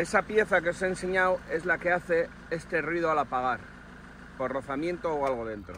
Esa pieza que os he enseñado es la que hace este ruido al apagar, por rozamiento o algo dentro.